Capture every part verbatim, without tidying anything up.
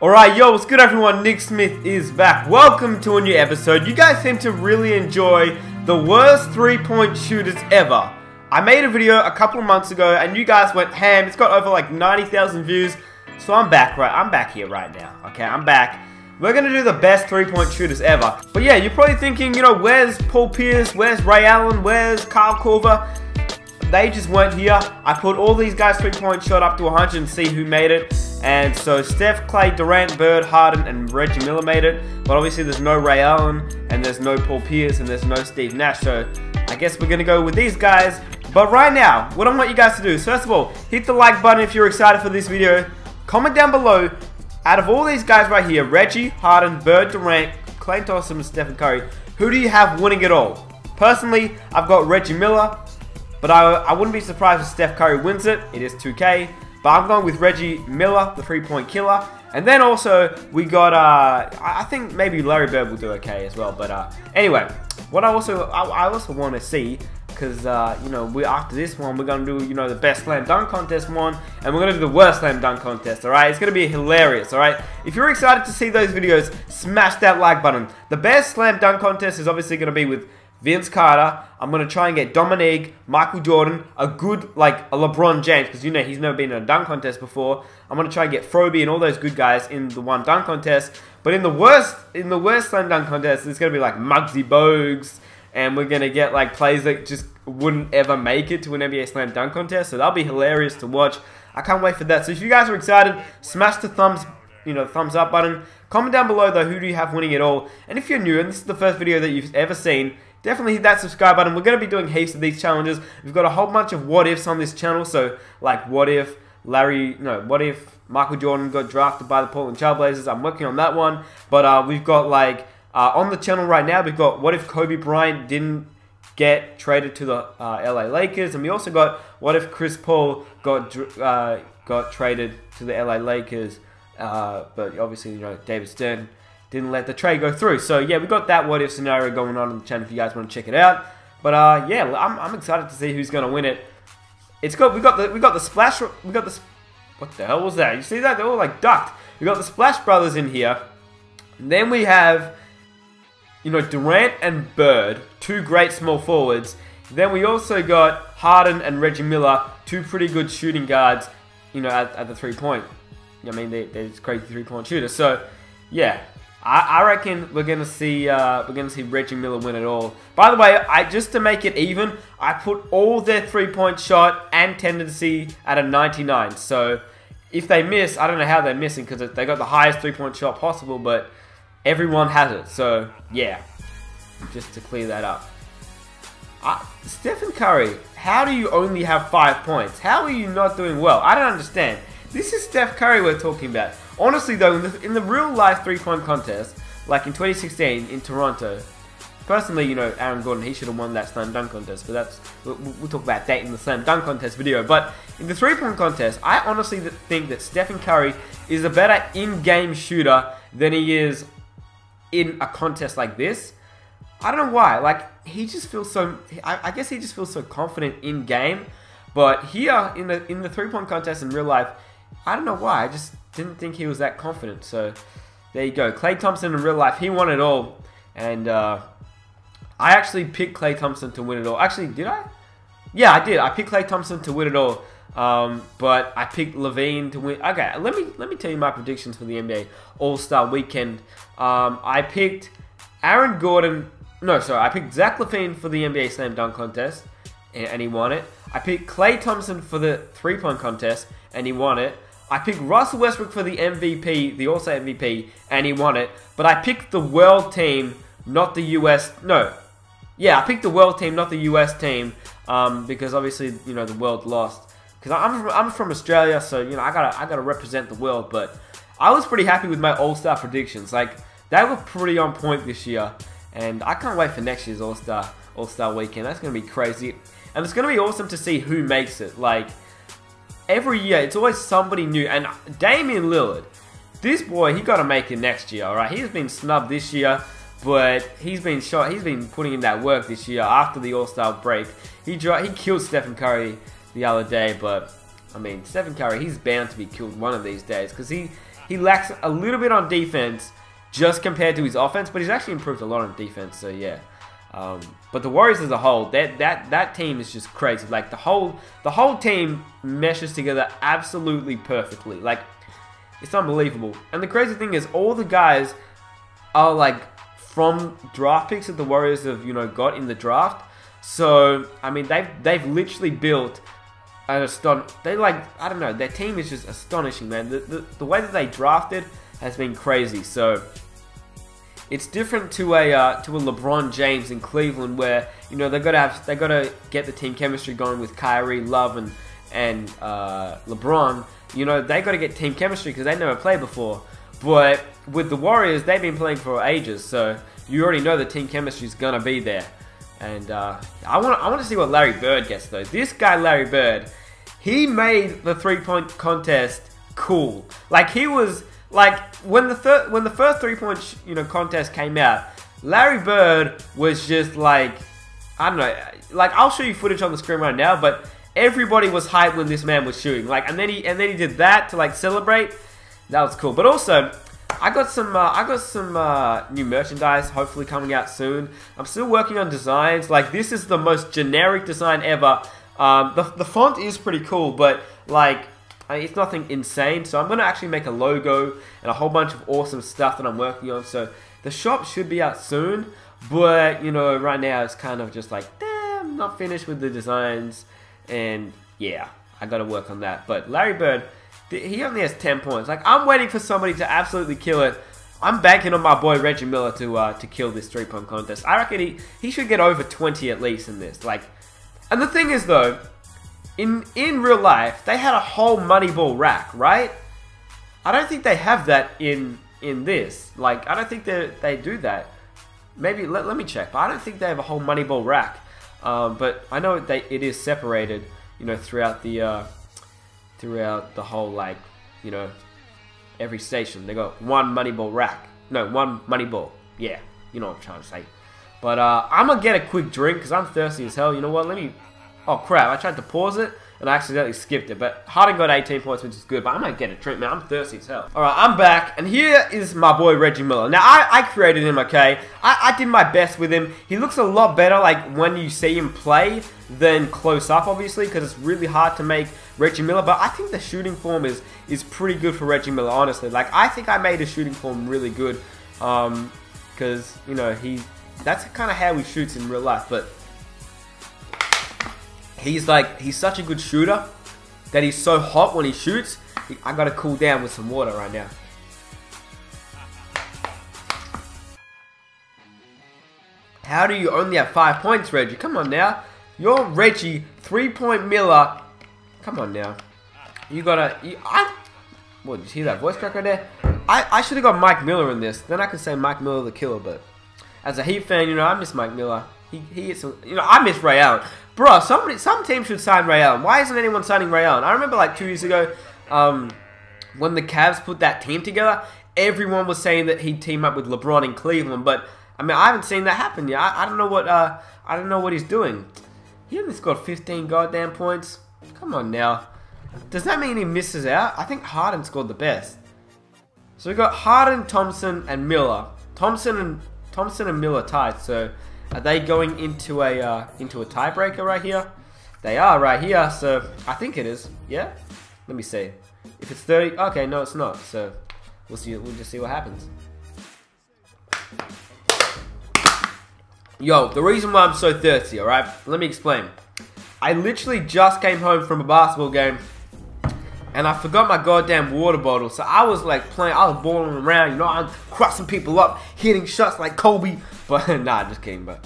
Alright, yo, what's good everyone? Nick Smith is back. Welcome to a new episode. You guys seem to really enjoy the worst three-point shooters ever. I made a video a couple of months ago and you guys went ham. It's got over like ninety thousand views. So I'm back, right? I'm back here right now. Okay, I'm back. We're going to do the best three-point shooters ever. But yeah, you're probably thinking, you know, where's Paul Pierce? Where's Ray Allen? Where's Kyle Korver? They just weren't here. I put all these guys three-point shot up to one hundred and see who made it. And so Steph, Klay, Durant, Bird, Harden, and Reggie Miller made it. But obviously there's no Ray Allen, and there's no Paul Pierce, and there's no Steve Nash. So I guess we're going to go with these guys. But right now, what I want you guys to do is, first of all, hit the like button if you're excited for this video. Comment down below, out of all these guys right here, Reggie, Harden, Bird, Durant, Klay Thompson, and Stephen Curry, who do you have winning it all? Personally, I've got Reggie Miller. But I, I wouldn't be surprised if Steph Curry wins it. It is two K. But I'm going with Reggie Miller, the three-point killer. And then also, we got, uh, I think maybe Larry Bird will do okay as well. But uh, anyway, what I also I, I also want to see, because, uh, you know, we after this one, we're going to do, you know, the best slam dunk contest one. And we're going to do the worst slam dunk contest, all right? It's going to be hilarious, all right? If you're excited to see those videos, smash that like button. The best slam dunk contest is obviously going to be with Vince Carter. I'm going to try and get Dominique, Michael Jordan, a good, like, a LeBron James, because, you know, he's never been in a dunk contest before. I'm going to try and get Froby and all those good guys in the one dunk contest. But in the worst, in the worst slam dunk contest, it's going to be, like, Muggsy Bogues, and we're going to get, like, plays that just wouldn't ever make it to an N B A slam dunk contest. So that'll be hilarious to watch. I can't wait for that. So if you guys are excited, smash the thumbs up. You know, the thumbs up button. Comment down below though, who do you have winning it all? And if you're new and this is the first video that you've ever seen, definitely hit that subscribe button. We're going to be doing heaps of these challenges. We've got a whole bunch of what ifs on this channel. So like, what if Larry, no, what if Michael Jordan got drafted by the Portland Trail Blazers? I'm working on that one. But uh, we've got like uh, on the channel right now, we've got what if Kobe Bryant didn't get traded to the uh, L A Lakers, and we also got what if Chris Paul got uh, got traded to the L A Lakers. Uh, but obviously, you know, David Stern didn't let the trade go through. So yeah, we got that what if scenario going on on the channel if you guys want to check it out. But uh, yeah, I'm, I'm excited to see who's gonna win it. It's got we got the we got the splash we got the what the hell was that? You see that? They're all like ducked. We got the Splash Brothers in here. And then we have, you know, Durant and Bird, two great small forwards. Then we also got Harden and Reggie Miller, two pretty good shooting guards. You know, at, at the three point. I mean, they, they're just crazy three-point shooters. So, yeah, I, I reckon we're gonna see uh, we're gonna see Reggie Miller win it all. By the way, I just to make it even, I put all their three-point shot and tendency at a ninety-nine. So, if they miss, I don't know how they're missing because they got the highest three-point shot possible, but everyone has it. So, yeah, just to clear that up. Uh, Stephen Curry, how do you only have five points? How are you not doing well? I don't understand. This is Steph Curry we're talking about. Honestly though, in the, in the real life three-point contest, like in twenty sixteen in Toronto, personally, you know, Aaron Gordon, he should have won that slam dunk contest, but that's, we'll, we'll talk about that in the slam dunk contest video. But in the three-point contest, I honestly think that Stephen Curry is a better in-game shooter than he is in a contest like this. I don't know why, like, he just feels so, I, I guess he just feels so confident in-game, but here, in the, in the three-point contest in real life, I don't know why, I just didn't think he was that confident. So, there you go. Klay Thompson in real life, he won it all. And, uh, I actually picked Klay Thompson to win it all. Actually, did I? Yeah, I did. I picked Klay Thompson to win it all. Um, but I picked LaVine to win. Okay, let me let me tell you my predictions for the N B A All-Star Weekend. Um, I picked Aaron Gordon. No, sorry. I picked Zach LaVine for the N B A Slam Dunk Contest, and, and he won it. I picked Klay Thompson for the three-point contest, and he won it. I picked Russell Westbrook for the M V P, the All-Star M V P, and he won it. But I picked the world team, not the U S. No, yeah, I picked the world team, not the U S team, um, because obviously, you know, the world lost. Because I'm from, I'm from Australia, so you know, I gotta I gotta represent the world. But I was pretty happy with my All-Star predictions. Like, they were pretty on point this year, and I can't wait for next year's All-Star All-Star Weekend. That's gonna be crazy, and it's gonna be awesome to see who makes it. Like, every year, it's always somebody new. And Damian Lillard, this boy, he got to make it next year, all right? He's been snubbed this year, but he's been shot. He's been putting in that work this year after the All-Star break. He dro he killed Stephen Curry the other day, but, I mean, Stephen Curry, he's bound to be killed one of these days because he, He lacks a little bit on defense just compared to his offense, but he's actually improved a lot on defense, so yeah. Um, but the Warriors as a whole, that that that team is just crazy. Like the whole the whole team meshes together absolutely perfectly. Like it's unbelievable. And the crazy thing is, all the guys are like from draft picks that the Warriors have you know got in the draft. So I mean, they've they've literally built an aston. They like I don't know. Their team is just astonishing, man. The the, the way that they drafted has been crazy. So. It's different to a uh, to a LeBron James in Cleveland, where you know they gotta have they gotta get the team chemistry going with Kyrie, Love, and and uh, LeBron. You know they gotta get team chemistry because they never played before. But with the Warriors, they've been playing for ages, so you already know the team chemistry is gonna be there. And uh, I want I want to see what Larry Bird gets though. This guy Larry Bird, he made the three point contest cool. Like he was. Like when the third, when the first three-point sh you know contest came out, Larry Bird was just like, I don't know, like I'll show you footage on the screen right now. But everybody was hyped when this man was shooting. Like and then he and then he did that to like celebrate. That was cool. But also, I got some uh, I got some uh, new merchandise hopefully coming out soon. I'm still working on designs. Like this is the most generic design ever. Um, the the font is pretty cool, but like. It's nothing insane, so I'm going to actually make a logo and a whole bunch of awesome stuff that I'm working on, so the shop should be out soon, but, you know, right now it's kind of just like, damn, not finished with the designs, and yeah, I got to work on that, but Larry Bird, he only has ten points, like, I'm waiting for somebody to absolutely kill it. I'm banking on my boy Reggie Miller to uh, to kill this three-point contest. I reckon he, he should get over twenty at least in this, like, and the thing is, though, In in real life, they had a whole Moneyball rack, right? I don't think they have that in in this. Like, I don't think they they do that. Maybe let let me check. But I don't think they have a whole Moneyball rack. Um, but I know they it is separated, you know, throughout the uh, throughout the whole like, you know, every station they got one Moneyball rack. No, one Moneyball. Yeah, you know what I'm trying to say. But uh, I'm gonna get a quick drink because I'm thirsty as hell. You know what? Let me. Oh crap, I tried to pause it, and I accidentally skipped it, but Harden got eighteen points, which is good, but I might get a drink, man, I'm thirsty as hell. Alright, I'm back, and here is my boy Reggie Miller. Now, I, I created him, okay? I, I did my best with him. He looks a lot better, like, when you see him play than close up, obviously, because it's really hard to make Reggie Miller, but I think the shooting form is, is pretty good for Reggie Miller, honestly. Like, I think I made his shooting form really good, um, because, you know, he, that's kind of how he shoots in real life, but... He's like, he's such a good shooter that he's so hot when he shoots. I gotta cool down with some water right now. How do you only have five points, Reggie? Come on now. You're Reggie, three-point Miller. Come on now. You gotta, you, I, what, did you hear that voice crack right there? I, I should've got Mike Miller in this. Then I could say Mike Miller the killer, but as a Heat fan, you know, I miss Mike Miller. He, he is, you know, I miss Ray Allen. Bro, somebody, some team should sign Ray Allen. Why isn't anyone signing Ray Allen? I remember like two years ago um, when the Cavs put that team together, everyone was saying that he'd team up with LeBron in Cleveland. But I mean, I haven't seen that happen yet. I, I don't know what uh, I don't know what he's doing. He only scored fifteen goddamn points. Come on now. Does that mean he misses out? I think Harden scored the best. So we got Harden, Thompson, and Miller. Thompson and Thompson and Miller tied. So. Are they going into a uh, into a tiebreaker right here? They are right here, so I think it is. Yeah, let me see. If it's thirty, okay, no, it's not. So we'll see. We'll just see what happens. Yo, the reason why I'm so thirsty, all right? Let me explain. I literally just came home from a basketball game, and I forgot my goddamn water bottle. So I was like playing, I was balling around, you know, I'm crossing people up, hitting shots like Kobe. But, nah, just kidding, but,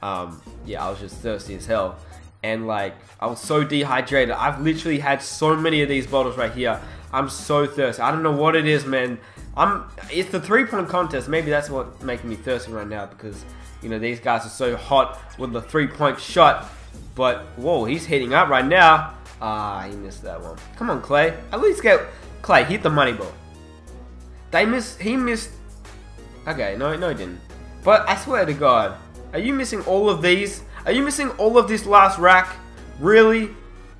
um, yeah, I was just thirsty as hell, and, like, I was so dehydrated. I've literally had so many of these bottles right here. I'm so thirsty. I don't know what it is, man. I'm, it's the three-point contest. Maybe that's what's making me thirsty right now, because, you know, these guys are so hot with the three-point shot, but, whoa, he's hitting up right now. Ah, he missed that one. Come on, Klay. At least get, Klay, hit the money ball. They missed, he missed, okay, no, no, he didn't. But I swear to God, are you missing all of these? Are you missing all of this last rack? Really?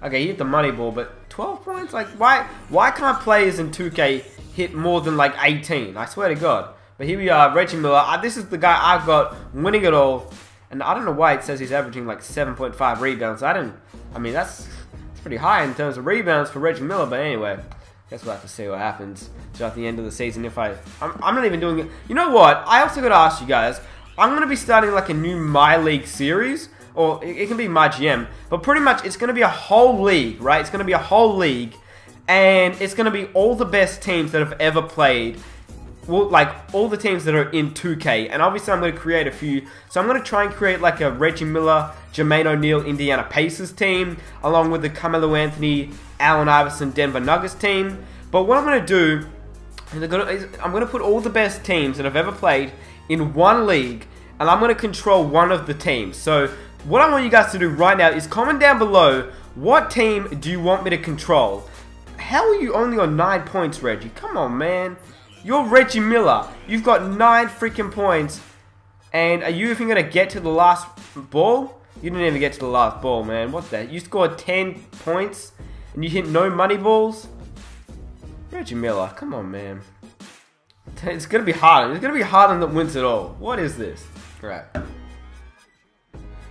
Okay, you hit the money ball, but twelve points? Like, why Why can't players in two K hit more than like eighteen. I swear to God. But here we are, Reggie Miller. I, this is the guy I've got winning it all. And I don't know why it says he's averaging like seven point five rebounds. I don't... I mean, that's, that's pretty high in terms of rebounds for Reggie Miller. But anyway, guess we'll have to see what happens throughout the end of the season. If I... I'm, I'm not even doing it. You know what? I also got to ask you guys. I'm going to be starting like a new My League series. Or it, it can be My G M. But pretty much it's going to be a whole league, right? It's going to be a whole league. And it's going to be all the best teams that have ever played. Well, like, all the teams that are in two K. And obviously I'm going to create a few. So I'm going to try and create, like, a Reggie Miller, Jermaine O'Neal, Indiana Pacers team. Along with the Carmelo Anthony, Allen Iverson, Denver Nuggets team. But what I'm going to do is I'm going to put all the best teams that I've ever played in one league. And I'm going to control one of the teams. So what I want you guys to do right now is comment down below, what team do you want me to control? How are you only on nine points, Reggie? Come on, man. You're Reggie Miller. You've got nine freaking points. And are you even going to get to the last ball? You didn't even get to the last ball, man. What's that? You scored ten points and you hit no money balls? Reggie Miller, come on, man. It's going to be Harden. It's going to be Harden that wins it all. What is this? Right.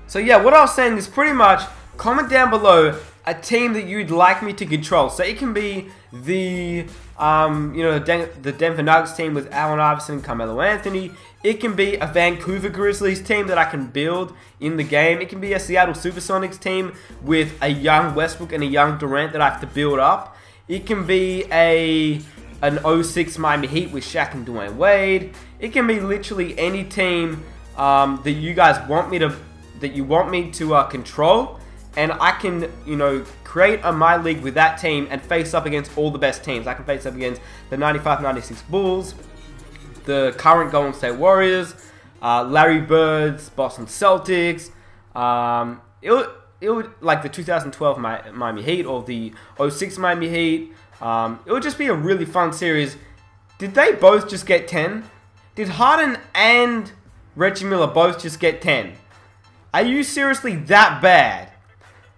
So, yeah, what I was saying is pretty much comment down below a team that you'd like me to control. So it can be the, um, you know, the Denver Nuggets team with Allen Iverson and Carmelo Anthony. It can be a Vancouver Grizzlies team that I can build in the game. It can be a Seattle Supersonics team with a young Westbrook and a young Durant that I have to build up. It can be a an oh six Miami Heat with Shaq and Dwayne Wade. It can be literally any team um, that you guys want me to that you want me to uh, control. And I can, you know, create a My League with that team and face up against all the best teams. I can face up against the ninety-five ninety-six Bulls, the current Golden State Warriors, uh, Larry Bird's Boston Celtics, um, it would, it would, like the two thousand twelve Miami Heat or the oh six Miami Heat. Um, it would just be a really fun series. Did they both just get ten? Did Harden and Reggie Miller both just get ten? Are you seriously that bad?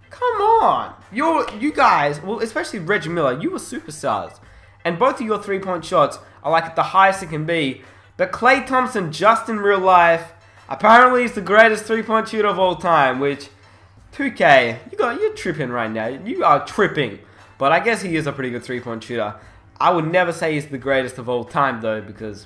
Come on, you you guys, well, especially Reggie Miller, you were superstars. And both of your three-point shots are like at the highest it can be. But Klay Thompson, just in real life, apparently is the greatest three-point shooter of all time, which, two K, you got, you're tripping right now. You are tripping. But I guess he is a pretty good three-point shooter. I would never say he's the greatest of all time, though, because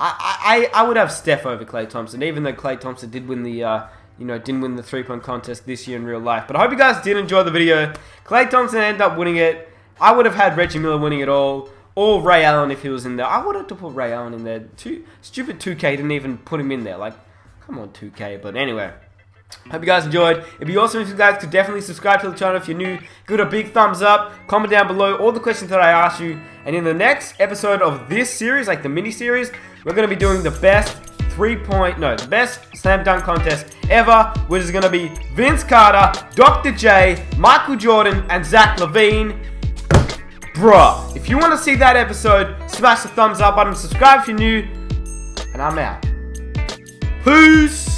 I, I, I would have Steph over Klay Thompson, even though Klay Thompson did win the... Uh, You know, didn't win the three-point contest this year in real life. But I hope you guys did enjoy the video. Klay Thompson ended up winning it. I would have had Reggie Miller winning it all. Or Ray Allen if he was in there. I wanted to put Ray Allen in there. Two, stupid two K didn't even put him in there. Like, come on, two K. But anyway, hope you guys enjoyed. It'd be awesome if you guys could definitely subscribe to the channel if you're new. Give it a big thumbs up. Comment down below all the questions that I asked you. And in the next episode of this series, like the mini-series, we're going to be doing the best... three-point, no, the best slam dunk contest ever, which is going to be Vince Carter, Doctor J, Michael Jordan, and Zach LaVine. Bruh, if you want to see that episode, smash the thumbs up button, subscribe if you're new, and I'm out. Peace!